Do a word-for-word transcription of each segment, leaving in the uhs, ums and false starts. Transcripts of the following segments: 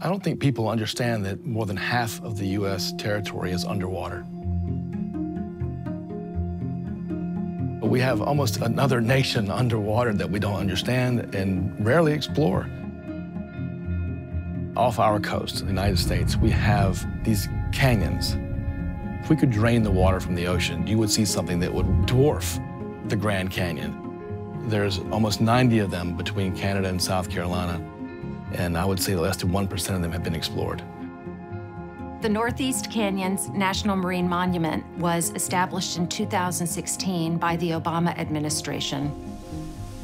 I don't think people understand that more than half of the U S territory is underwater. But we have almost another nation underwater that we don't understand and rarely explore. Off our coast in the United States, we have these canyons. If we could drain the water from the ocean, you would see something that would dwarf the Grand Canyon. There's almost ninety of them between Canada and South Carolina, and I would say less than one percent of them have been explored. The Northeast Canyons National Marine Monument was established in two thousand sixteen by the Obama administration.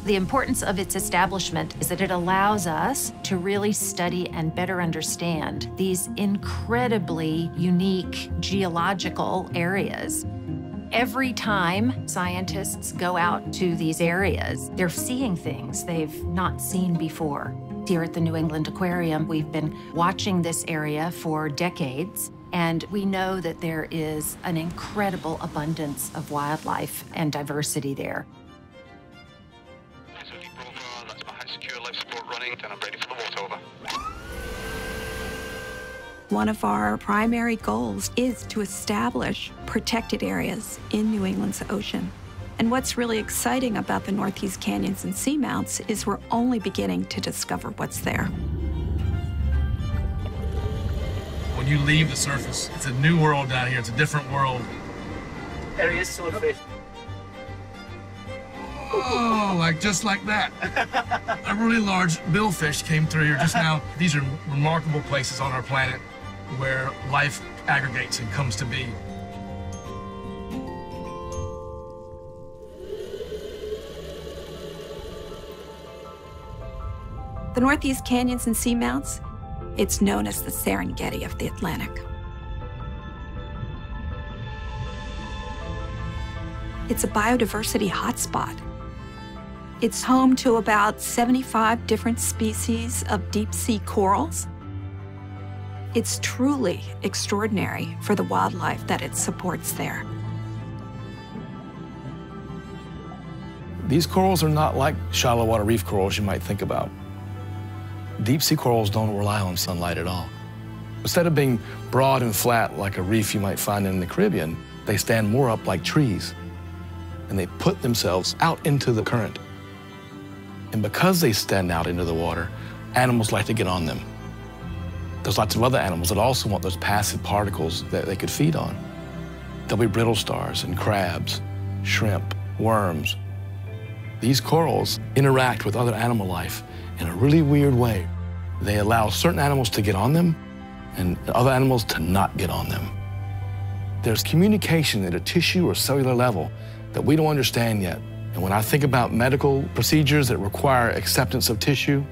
The importance of its establishment is that it allows us to really study and better understand these incredibly unique geological areas. Every time scientists go out to these areas, they're seeing things they've not seen before. Here at the New England Aquarium, we've been watching this area for decades, and we know that there is an incredible abundance of wildlife and diversity there. One of our primary goals is to establish protected areas in New England's ocean. And what's really exciting about the Northeast Canyons and Seamounts is we're only beginning to discover what's there. When you leave the surface, it's a new world down here. It's a different world. There is swordfish. Oh, like just like that. A really large billfish came through here just now. These are remarkable places on our planet where life aggregates and comes to be. The Northeast Canyons and Seamounts, it's known as the Serengeti of the Atlantic. It's a biodiversity hotspot. It's home to about seventy-five different species of deep-sea corals. It's truly extraordinary for the wildlife that it supports there. These corals are not like shallow water reef corals you might think about. Deep sea corals don't rely on sunlight at all. Instead of being broad and flat like a reef you might find in the Caribbean, they stand more up like trees, and they put themselves out into the current. And because they stand out into the water, animals like to get on them. There's lots of other animals that also want those passive particles that they could feed on. There'll be brittle stars and crabs, shrimp, worms. These corals interact with other animal life in a really weird way. They allow certain animals to get on them and other animals to not get on them. There's communication at a tissue or cellular level that we don't understand yet. And when I think about medical procedures that require acceptance of tissue,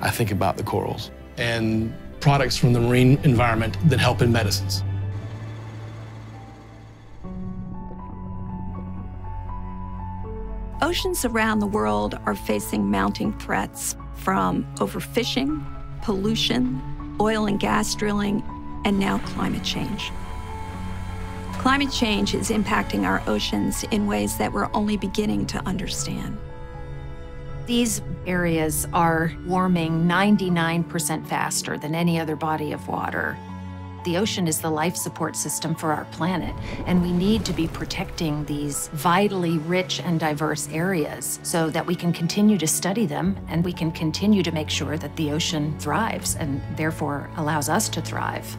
I think about the corals and products from the marine environment that help in medicines. Oceans around the world are facing mounting threats from overfishing, pollution, oil and gas drilling, and now climate change. Climate change is impacting our oceans in ways that we're only beginning to understand. These areas are warming ninety-nine percent faster than any other body of water. The ocean is the life support system for our planet, and we need to be protecting these vitally rich and diverse areas so that we can continue to study them and we can continue to make sure that the ocean thrives and therefore allows us to thrive.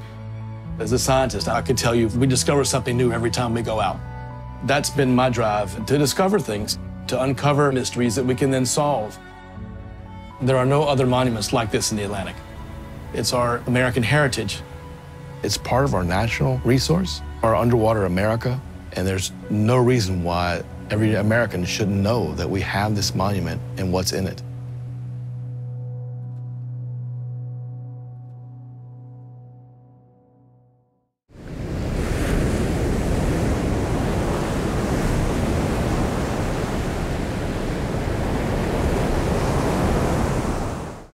As a scientist, I could tell you we discover something new every time we go out. That's been my drive, to discover things, to uncover mysteries that we can then solve. There are no other monuments like this in the Atlantic. It's our American heritage. It's part of our national resource, our underwater America, and there's no reason why every American should know that we have this monument and what's in it.